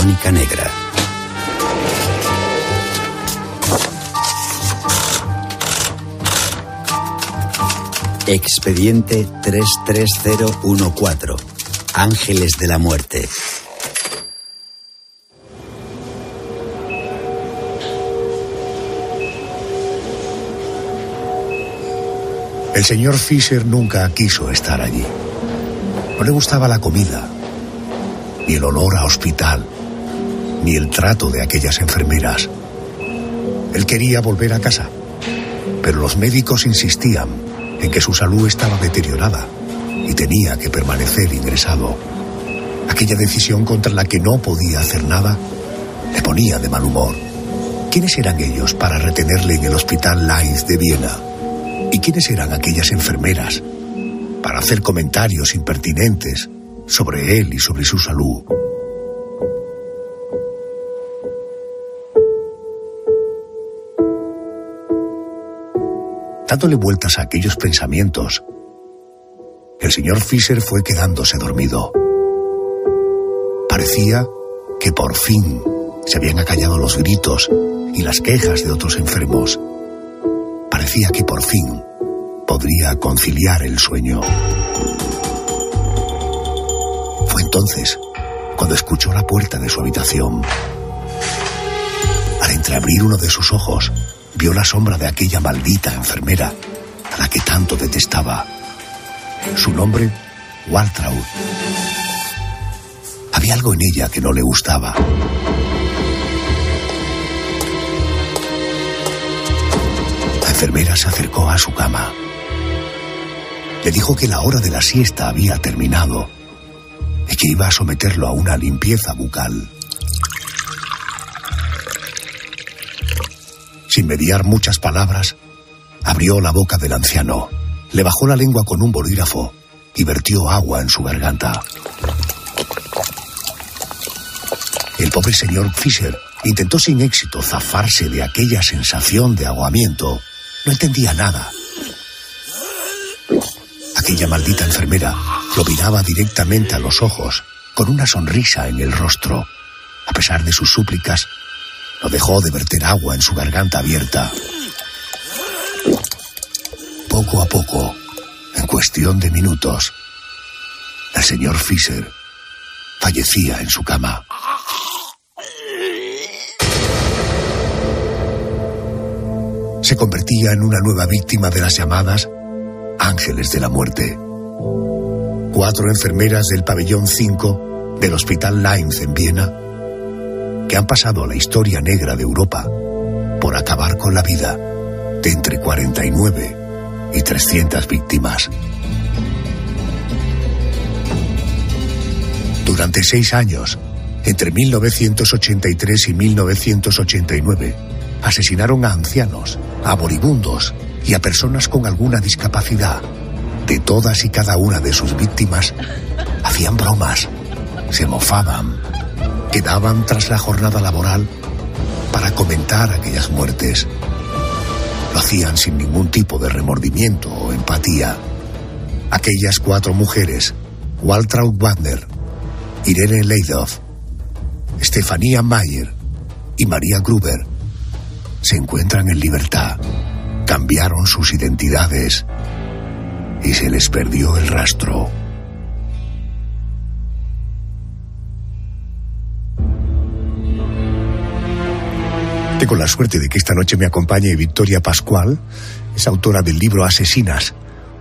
Crónica negra. Expediente 33014. Ángeles de la Muerte. El señor Fischer nunca quiso estar allí. No le gustaba la comida, ni el olor a hospital, ni el trato de aquellas enfermeras. Él quería volver a casa, pero los médicos insistían en que su salud estaba deteriorada y tenía que permanecer ingresado. Aquella decisión contra la que no podía hacer nada le ponía de mal humor. ¿Quiénes eran ellos para retenerle en el Hospital Lainz de Viena? ¿Y quiénes eran aquellas enfermeras para hacer comentarios impertinentes sobre él y sobre su salud? Dándole vueltas a aquellos pensamientos, el señor Fischer fue quedándose dormido. Parecía que por fin se habían acallado los gritos y las quejas de otros enfermos. Parecía que por fin podría conciliar el sueño. Fue entonces cuando escuchó la puerta de su habitación. Al entreabrir uno de sus ojos, vio la sombra de aquella maldita enfermera a la que tanto detestaba. Su nombre, Waltraud. Había algo en ella que no le gustaba. La enfermera se acercó a su cama. Le dijo que la hora de la siesta había terminado y que iba a someterlo a una limpieza bucal. Sin mediar muchas palabras, abrió la boca del anciano, le bajó la lengua con un bolígrafo y vertió agua en su garganta. El pobre señor Fischer intentó sin éxito zafarse de aquella sensación de ahogamiento. No entendía nada. Aquella maldita enfermera lo miraba directamente a los ojos, con una sonrisa en el rostro. A pesar de sus súplicas, no dejó de verter agua en su garganta abierta. Poco a poco, en cuestión de minutos, el señor Fischer fallecía en su cama. Se convertía en una nueva víctima de las llamadas Ángeles de la Muerte. 4 enfermeras del pabellón 5 del Hospital Lainz en Viena, que han pasado a la historia negra de Europa por acabar con la vida de entre 49 y 300 víctimas. Durante 6 años, entre 1983 y 1989, asesinaron a ancianos, a moribundos y a personas con alguna discapacidad. De todas y cada una de sus víctimas hacían bromas, se mofaban, quedaban tras la jornada laboral para comentar aquellas muertes. Lo hacían sin ningún tipo de remordimiento o empatía. Aquellas 4 mujeres, Waltraud Wagner, Irene Leidolf, Estefanía Mayer y María Gruber, se encuentran en libertad. Cambiaron sus identidades y se les perdió el rastro. Tengo la suerte de que esta noche me acompañe Victoria Pascual. Es autora del libro Asesinas,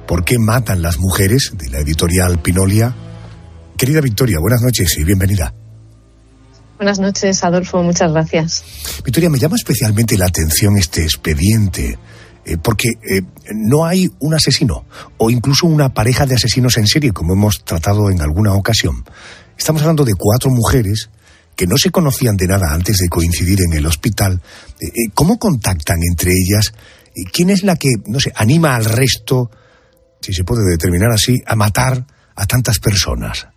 ¿por qué matan las mujeres?, de la editorial Pinolia. Querida Victoria, buenas noches y bienvenida. Buenas noches, Adolfo, muchas gracias. Victoria, me llama especialmente la atención este expediente, porque no hay un asesino, o incluso una pareja de asesinos en serie, como hemos tratado en alguna ocasión. Estamos hablando de 4 mujeres que no se conocían de nada antes de coincidir en el hospital. ¿Cómo contactan entre ellas? ¿Quién es la que, no sé, anima al resto, si se puede determinar así, a matar a tantas personas?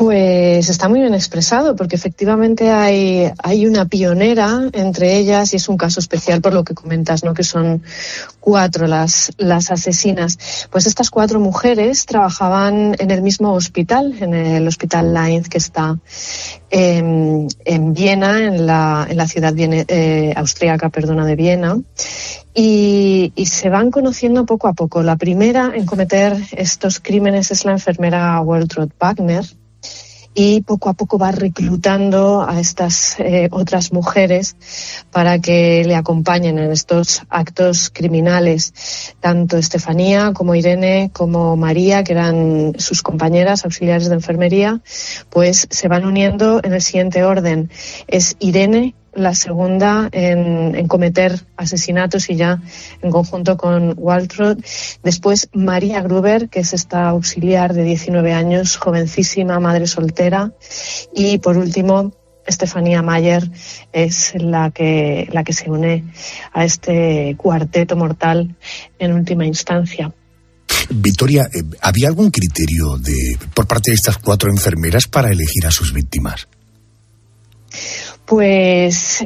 Pues está muy bien expresado, porque efectivamente hay una pionera entre ellas, y es un caso especial por lo que comentas, ¿no? Que son 4 las asesinas. Pues estas 4 mujeres trabajaban en el mismo hospital, en el Hospital Lainz, que está en Viena, en la ciudad austríaca, de Viena. Y se van conociendo poco a poco. La primera en cometer estos crímenes es la enfermera Waltraud Wagner, y poco a poco va reclutando a estas otras mujeres para que le acompañen en estos actos criminales. Tanto Estefanía como Irene como María, que eran sus compañeras auxiliares de enfermería, pues se van uniendo en el siguiente orden. Es Irene la segunda en cometer asesinatos, y ya en conjunto con Waltraud. Después María Gruber, que es esta auxiliar de 19 años, jovencísima, madre soltera. Y por último, Estefanía Mayer es la que se une a este cuarteto mortal en última instancia. Victoria, ¿había algún criterio por parte de estas 4 enfermeras para elegir a sus víctimas? Pues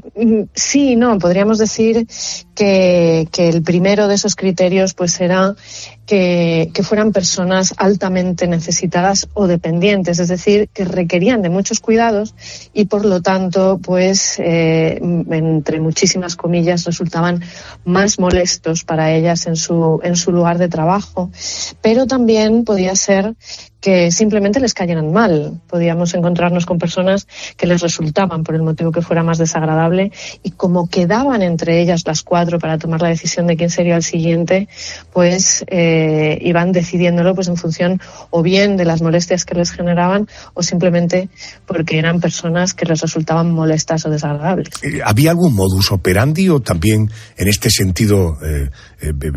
sí, no, podríamos decir que el primero de esos criterios pues era que fueran personas altamente necesitadas o dependientes, es decir, que requerían de muchos cuidados y por lo tanto, pues entre muchísimas comillas, resultaban más molestos para ellas en su lugar de trabajo. Pero también podía ser que simplemente les cayeran mal. Podíamos encontrarnos con personas que les resultaban, por el motivo que fuera, más desagradable, y como quedaban entre ellas las 4 para tomar la decisión de quién sería el siguiente, pues iban decidiéndolo pues en función o bien de las molestias que les generaban o simplemente porque eran personas que les resultaban molestas o desagradables. ¿Había algún modus operandi o también en este sentido,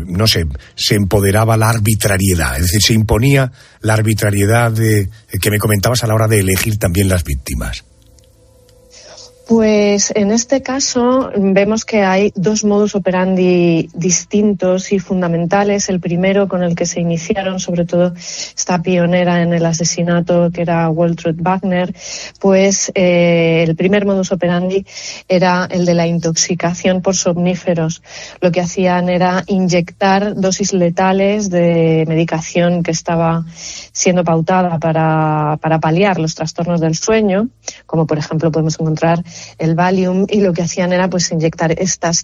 no sé, se empoderaba la arbitrariedad? Es decir, se imponía la arbitrariedad que me comentabas a la hora de elegir también las víctimas. Pues en este caso vemos que hay 2 modus operandi distintos y fundamentales. El primero, con el que se iniciaron sobre todo esta pionera en el asesinato, que era Waltraud Wagner, pues el primer modus operandi era el de la intoxicación por somníferos. Lo que hacían era inyectar dosis letales de medicación que estaba siendo pautada para paliar los trastornos del sueño, como por ejemplo podemos encontrar el Valium, y lo que hacían era pues inyectar estas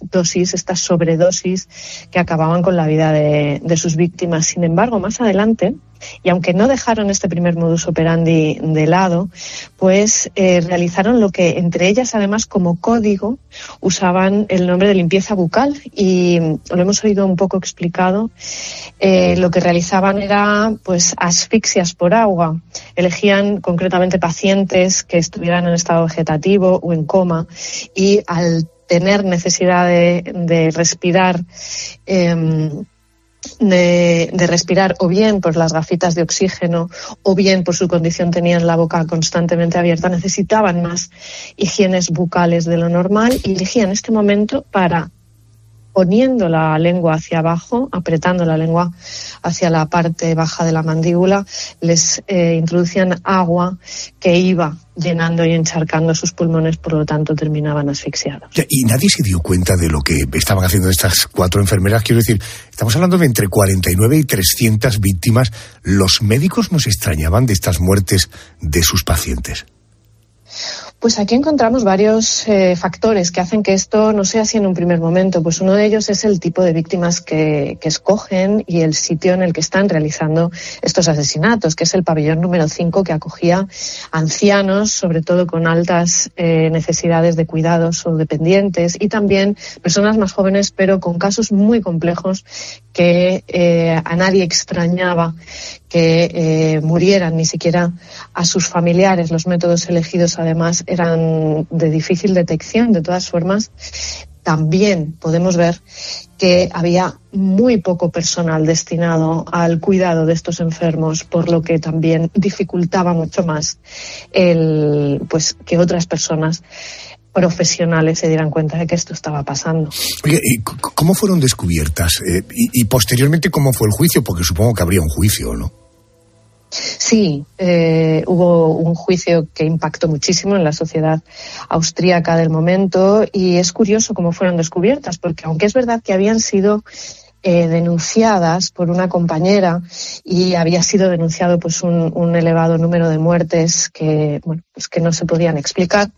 sobredosis que acababan con la vida de sus víctimas. Sin embargo, más adelante, y aunque no dejaron este primer modus operandi de lado, pues realizaron lo que entre ellas, además, como código, usaban el nombre de limpieza bucal, y lo hemos oído un poco explicado. Lo que realizaban era pues asfixias por agua. Elegían concretamente pacientes que estuvieran en estado vegetativo o en coma, y al tener necesidad de respirar, de respirar o bien por las gafitas de oxígeno o bien por su condición tenían la boca constantemente abierta, necesitaban más higienes bucales de lo normal, y elegían este momento para, poniendo la lengua hacia abajo, apretando la lengua hacia la parte baja de la mandíbula, les introducían agua que iba llenando y encharcando sus pulmones, por lo tanto terminaban asfixiados. Y nadie se dio cuenta de lo que estaban haciendo estas 4 enfermeras. Quiero decir, estamos hablando de entre 49 y 300 víctimas. ¿Los médicos nos extrañaban de estas muertes de sus pacientes? Pues aquí encontramos varios factores que hacen que esto no sea así en un primer momento. Pues uno de ellos es el tipo de víctimas que escogen y el sitio en el que están realizando estos asesinatos, que es el pabellón número 5, que acogía ancianos, sobre todo con altas necesidades de cuidados o dependientes, y también personas más jóvenes, pero con casos muy complejos que a nadie extrañaba que murieran, ni siquiera a sus familiares. Los métodos elegidos, además, eran de difícil detección. De todas formas, también podemos ver que había muy poco personal destinado al cuidado de estos enfermos, por lo que también dificultaba mucho más pues que otras personas profesionales se dieran cuenta de que esto estaba pasando. Oye, ¿cómo fueron descubiertas? Y posteriormente, ¿cómo fue el juicio? Porque supongo que habría un juicio, ¿no? Sí, hubo un juicio que impactó muchísimo en la sociedad austríaca del momento, y es curioso cómo fueron descubiertas, porque aunque es verdad que habían sido denunciadas por una compañera y había sido denunciado pues un elevado número de muertes que, bueno, pues que no se podían explicar.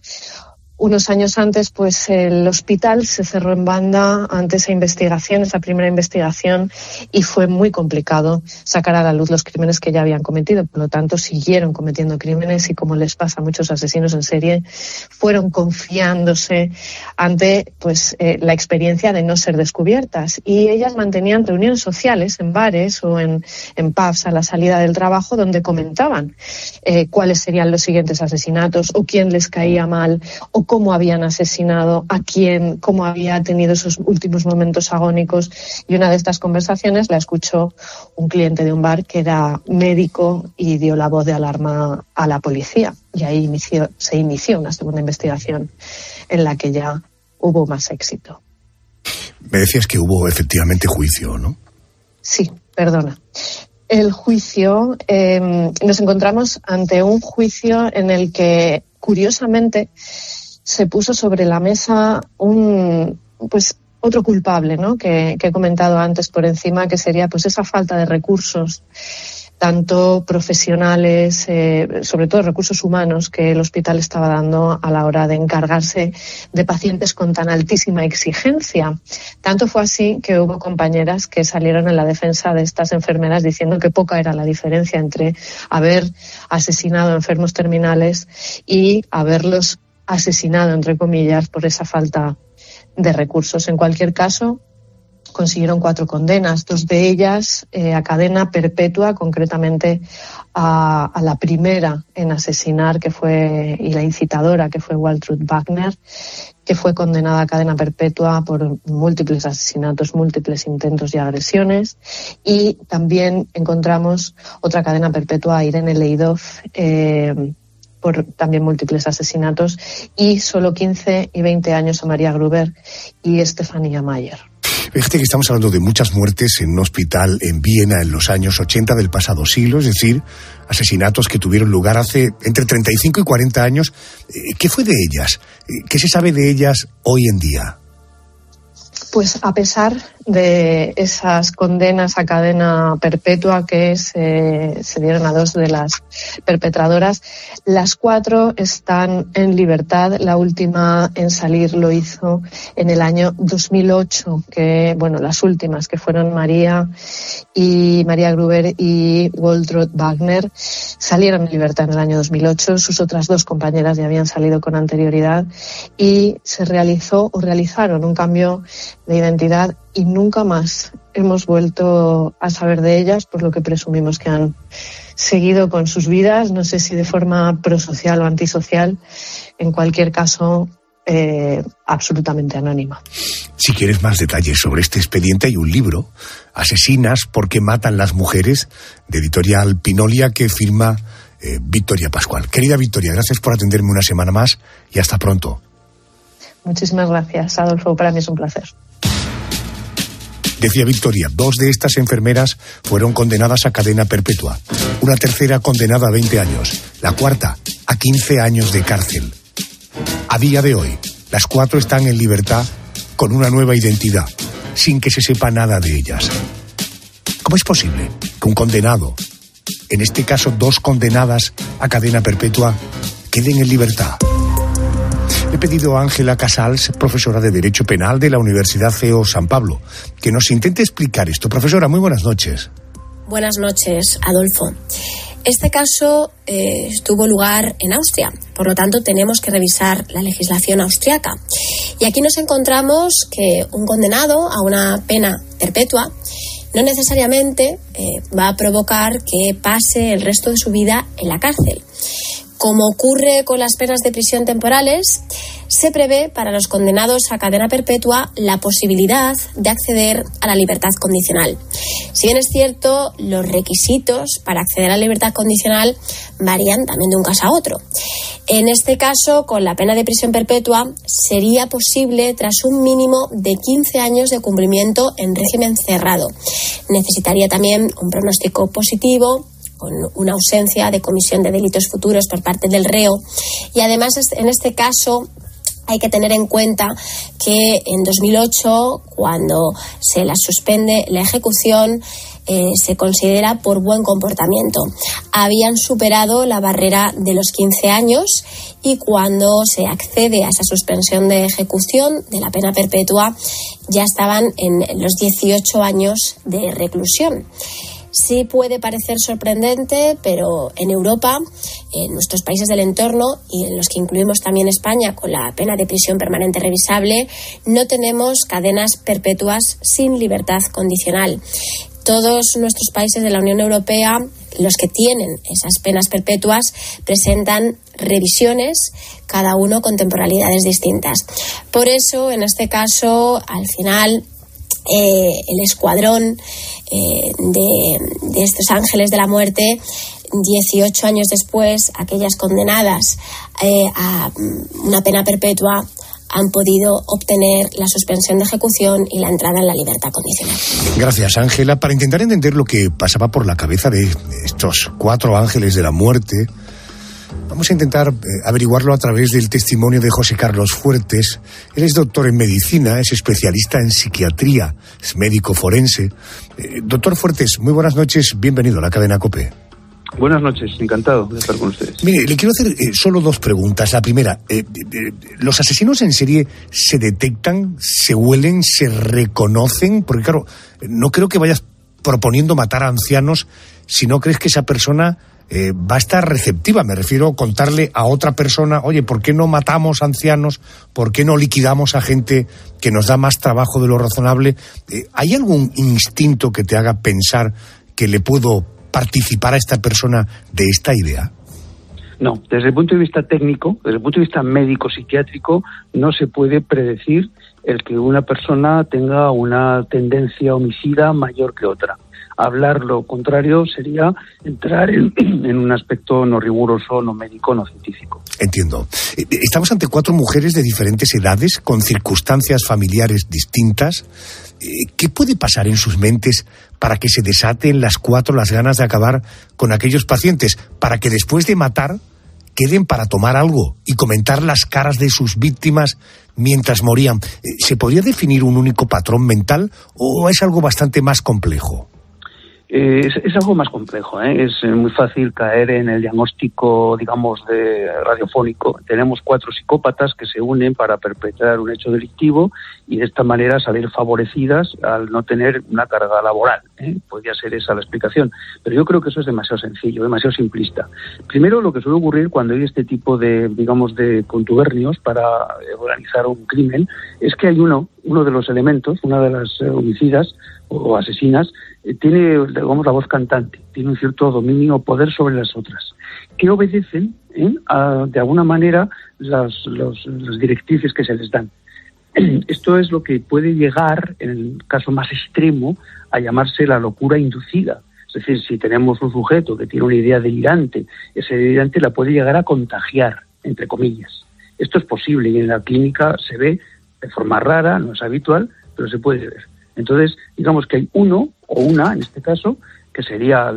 Unos años antes, pues el hospital se cerró en banda ante esa investigación, esa primera investigación, y fue muy complicado sacar a la luz los crímenes que ya habían cometido. Por lo tanto, siguieron cometiendo crímenes y, como les pasa a muchos asesinos en serie, fueron confiándose ante pues la experiencia de no ser descubiertas. Y ellas mantenían reuniones sociales en bares o en pubs a la salida del trabajo, donde comentaban cuáles serían los siguientes asesinatos, o quién les caía mal, o cómo habían asesinado a quién, cómo había tenido esos últimos momentos agónicos. Y una de estas conversaciones la escuchó un cliente de un bar que era médico y dio la voz de alarma a la policía. Y ahí se inició una segunda investigación en la que ya hubo más éxito. Me decías que hubo efectivamente juicio, ¿no? Sí, perdona. El juicio, nos encontramos ante un juicio en el que, curiosamente, se puso sobre la mesa otro culpable, ¿no? que he comentado antes por encima, que sería pues esa falta de recursos, tanto profesionales, sobre todo recursos humanos, que el hospital estaba dando a la hora de encargarse de pacientes con tan altísima exigencia. Tanto fue así que hubo compañeras que salieron en la defensa de estas enfermeras diciendo que poca era la diferencia entre haber asesinado a enfermos terminales y haberlos asesinado, entre comillas, por esa falta de recursos. En cualquier caso, consiguieron 4 condenas, 2 de ellas a cadena perpetua, concretamente a la primera en asesinar, y la incitadora, que fue Waltraud Wagner, que fue condenada a cadena perpetua por múltiples asesinatos, múltiples intentos y agresiones. Y también encontramos otra cadena perpetua a Irene Leidolf, por también múltiples asesinatos, y solo 15 y 20 años a María Gruber y Estefanía Mayer. Fíjate que estamos hablando de muchas muertes en un hospital en Viena en los años 80 del pasado siglo, es decir, asesinatos que tuvieron lugar hace entre 35 y 40 años. ¿Qué fue de ellas? ¿Qué se sabe de ellas hoy en día? Pues a pesar de esas condenas a cadena perpetua que se dieron a 2 de las perpetradoras, las 4 están en libertad. La última en salir lo hizo en el año 2008, que, bueno, las últimas, que fueron María Gruber y Waltraud Wagner, salieron en libertad en el año 2008. Sus otras 2 compañeras ya habían salido con anterioridad, y se realizaron un cambio de identidad, y nunca más hemos vuelto a saber de ellas, por lo que presumimos que han seguido con sus vidas, no sé si de forma prosocial o antisocial, en cualquier caso absolutamente anónima. Si quieres más detalles sobre este expediente, hay un libro, Asesinas ¿Por qué matan las mujeres?, de editorial Pinolia, que firma Victoria Pascual. Querida Victoria, gracias por atenderme una semana más y hasta pronto. Muchísimas gracias, Adolfo. Para mí es un placer. Decía Victoria, 2 de estas enfermeras fueron condenadas a cadena perpetua. Una tercera condenada a 20 años. La cuarta a 15 años de cárcel. A día de hoy, las 4 están en libertad con una nueva identidad, sin que se sepa nada de ellas. ¿Cómo es posible que un condenado, en este caso 2 condenadas a cadena perpetua, queden en libertad? He pedido a Ángela Casals, profesora de Derecho Penal de la Universidad CEU San Pablo, que nos intente explicar esto. Profesora, muy buenas noches. Buenas noches, Adolfo. Este caso tuvo lugar en Austria, por lo tanto tenemos que revisar la legislación austriaca. Y aquí nos encontramos que un condenado a una pena perpetua no necesariamente va a provocar que pase el resto de su vida en la cárcel. Como ocurre con las penas de prisión temporales, se prevé para los condenados a cadena perpetua la posibilidad de acceder a la libertad condicional. Si bien es cierto, los requisitos para acceder a la libertad condicional varían también de un caso a otro. En este caso, con la pena de prisión perpetua, sería posible tras un mínimo de 15 años de cumplimiento en régimen cerrado. Necesitaría también un pronóstico positivo, con una ausencia de comisión de delitos futuros por parte del reo. Y además, en este caso, hay que tener en cuenta que en 2008, cuando se la suspende la ejecución, se considera por buen comportamiento. Habían superado la barrera de los 15 años y cuando se accede a esa suspensión de ejecución de la pena perpetua ya estaban en los 18 años de reclusión. Sí puede parecer sorprendente, pero en Europa, en nuestros países del entorno y en los que incluimos también España con la pena de prisión permanente revisable, no tenemos cadenas perpetuas sin libertad condicional. Todos nuestros países de la Unión Europea, los que tienen esas penas perpetuas, presentan revisiones, cada uno con temporalidades distintas. Por eso, en este caso, al final, el escuadrón de estos Ángeles de la Muerte, 18 años después, aquellas condenadas a una pena perpetua han podido obtener la suspensión de ejecución y la entrada en la libertad condicional. Gracias, Ángela. Para intentar entender lo que pasaba por la cabeza de estos 4 Ángeles de la Muerte, vamos a intentar averiguarlo a través del testimonio de José Carlos Fuertes. Él es doctor en medicina, es especialista en psiquiatría, es médico forense. Doctor Fuertes, muy buenas noches, bienvenido a la cadena COPE. Buenas noches, encantado de estar con ustedes. Mire, le quiero hacer solo 2 preguntas. La primera, ¿los asesinos en serie se detectan, se huelen, se reconocen? Porque claro, no creo que vayas proponiendo matar a ancianos si no crees que esa persona va a estar receptiva. Me refiero a contarle a otra persona, oye, ¿por qué no matamos ancianos? ¿Por qué no liquidamos a gente que nos da más trabajo de lo razonable? ¿Hay algún instinto que te haga pensar que le puedo participar a esta persona de esta idea? No, desde el punto de vista técnico, desde el punto de vista médico-psiquiátrico, no se puede predecir el que una persona tenga una tendencia homicida mayor que otra. Hablar lo contrario sería entrar en un aspecto no riguroso, no médico, no científico. Entiendo. Estamos ante 4 mujeres de diferentes edades, con circunstancias familiares distintas. ¿Qué puede pasar en sus mentes para que se desaten las 4 las ganas de acabar con aquellos pacientes? Para que después de matar queden para tomar algo y comentar las caras de sus víctimas mientras morían. ¿Se podría definir un único patrón mental o es algo bastante más complejo? Es algo más complejo, ¿eh? Es muy fácil caer en el diagnóstico, digamos, de radiofónico. Tenemos 4 psicópatas que se unen para perpetrar un hecho delictivo y de esta manera salir favorecidas al no tener una carga laboral, ¿eh? Podría ser esa la explicación, pero yo creo que eso es demasiado sencillo, demasiado simplista. Primero, lo que suele ocurrir cuando hay este tipo de, digamos, de contubernios para organizar un crimen es que hay uno de los elementos, una de las homicidas o asesinas, tiene, digamos, la voz cantante, tiene un cierto dominio o poder sobre las otras, que obedecen de alguna manera las directrices que se les dan. Esto es lo que puede llegar, en el caso más extremo, a llamarse la locura inducida. Es decir, si tenemos un sujeto que tiene una idea delirante, ese delirante la puede llegar a contagiar, entre comillas. Esto es posible y en la clínica se ve de forma rara, no es habitual, pero se puede ver. Entonces, digamos que hay uno o una, en este caso, que sería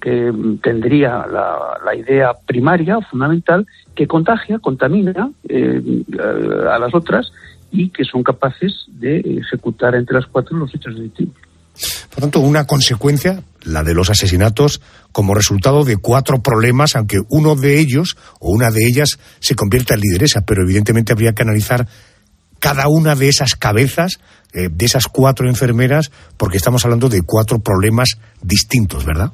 que tendría la idea primaria, fundamental, que contamina a las otras y que son capaces de ejecutar entre las 4 los hechos delictivos. Por tanto, una consecuencia, la de los asesinatos, como resultado de 4 problemas, aunque uno de ellos o una de ellas se convierta en lideresa, pero evidentemente habría que analizar cada una de esas cabezas, de esas 4 enfermeras, porque estamos hablando de 4 problemas distintos, ¿verdad?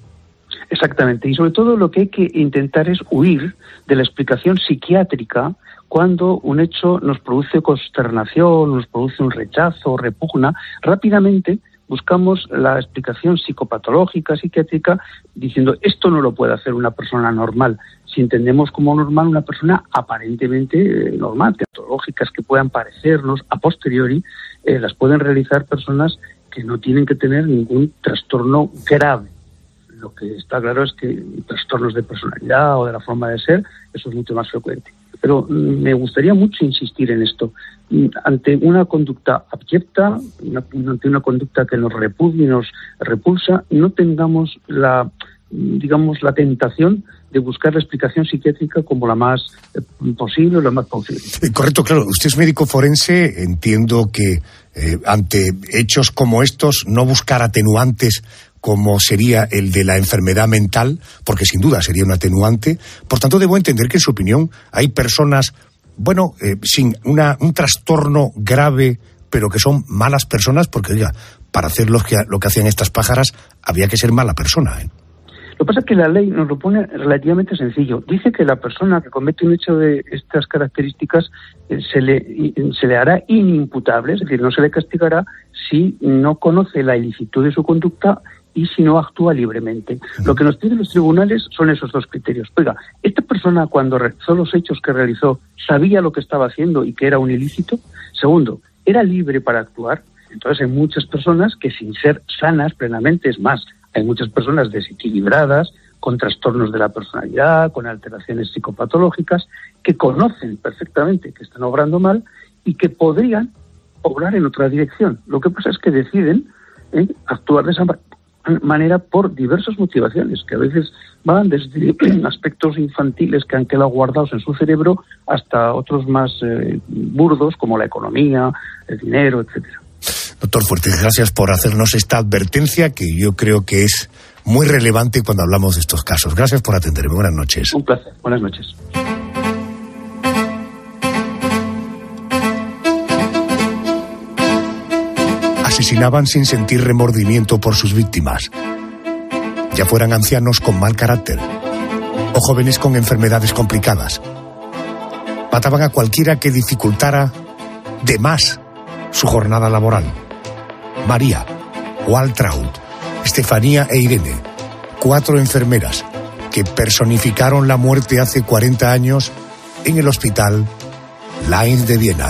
Exactamente, y sobre todo lo que hay que intentar es huir de la explicación psiquiátrica cuando un hecho nos produce consternación, nos produce un rechazo, repugna. Rápidamente buscamos la explicación psicopatológica, psiquiátrica, diciendo esto no lo puede hacer una persona normal. Si entendemos como normal una persona aparentemente normal, patológicas que puedan parecernos a posteriori, las pueden realizar personas que no tienen que tener ningún trastorno grave. Lo que está claro es que trastornos de personalidad o de la forma de ser, eso es mucho más frecuente. Pero me gustaría mucho insistir en esto. Ante una conducta abyecta, ante una conducta que nos repudia y nos repulsa, no tengamos la digamos, la tentación de buscar la explicación psiquiátrica como la más posible o la más posible. Correcto, claro. Usted es médico forense. Entiendo que ante hechos como estos no buscar atenuantes como sería el de la enfermedad mental, porque sin duda sería un atenuante. Por tanto, debo entender que, en su opinión, hay personas, bueno, sin un trastorno grave, pero que son malas personas, porque, oiga, para hacer lo que hacían estas pájaras había que ser mala persona, ¿eh? Lo que pasa es que la ley nos lo pone relativamente sencillo. Dice que la persona que comete un hecho de estas características se le hará inimputable, es decir, no se le castigará si no conoce la ilicitud de su conducta y si no actúa libremente. Lo que nos piden los tribunales son esos dos criterios. Oiga, ¿esta persona cuando realizó los hechos que realizó sabía lo que estaba haciendo y que era un ilícito? Segundo, ¿era libre para actuar? Entonces hay muchas personas que sin ser sanas plenamente, es más, hay muchas personas desequilibradas, con trastornos de la personalidad, con alteraciones psicopatológicas, que conocen perfectamente que están obrando mal y que podrían obrar en otra dirección. Lo que pasa es que deciden actuar de esa manera por diversas motivaciones, que a veces van desde aspectos infantiles que han quedado guardados en su cerebro hasta otros más burdos, como la economía, el dinero, etcétera. Doctor Fuertes, gracias por hacernos esta advertencia que yo creo que es muy relevante cuando hablamos de estos casos. Gracias por atenderme. Buenas noches. Un placer. Buenas noches. Asesinaban sin sentir remordimiento por sus víctimas, ya fueran ancianos con mal carácter o jóvenes con enfermedades complicadas. Mataban a cualquiera que dificultara de más su jornada laboral. María, Waltraud, Estefanía e Irene, 4 enfermeras que personificaron la muerte hace 40 años en el Hospital Lainz de Viena.